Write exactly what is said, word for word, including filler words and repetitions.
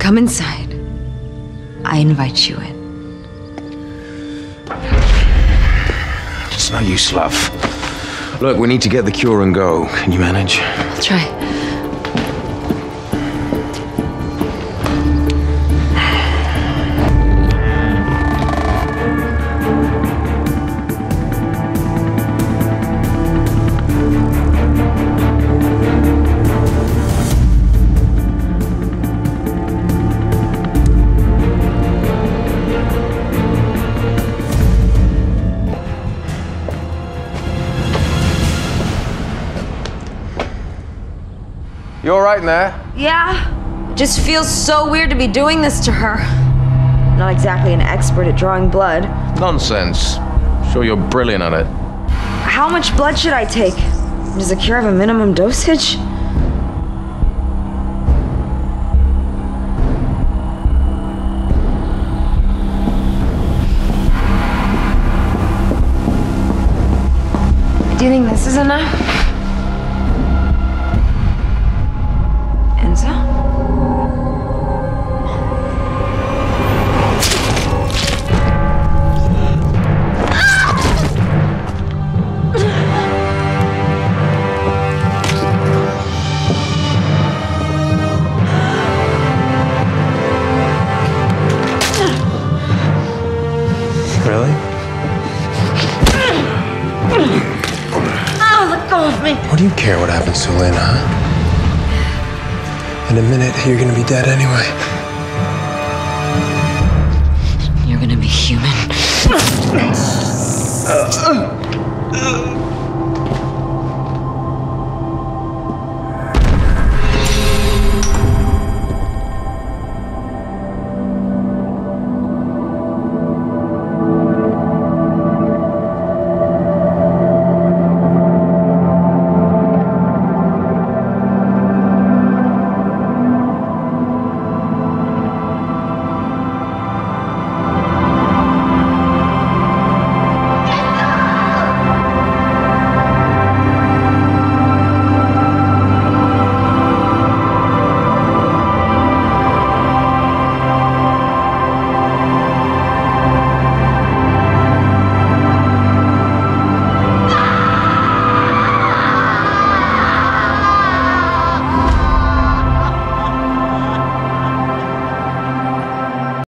Come inside. I invite you in. It's no use, love. Look, we need to get the cure and go. Can you manage? I'll try. You all right in there? Yeah. It just feels so weird to be doing this to her. Not exactly an expert at drawing blood. Nonsense. I'm sure you're brilliant at it. How much blood should I take? Does the cure have a minimum dosage? Do you think this is enough? Really? Oh, let go of me. What do you care what happens to Elena, huh? In a minute, you're gonna be dead anyway. You're gonna be human.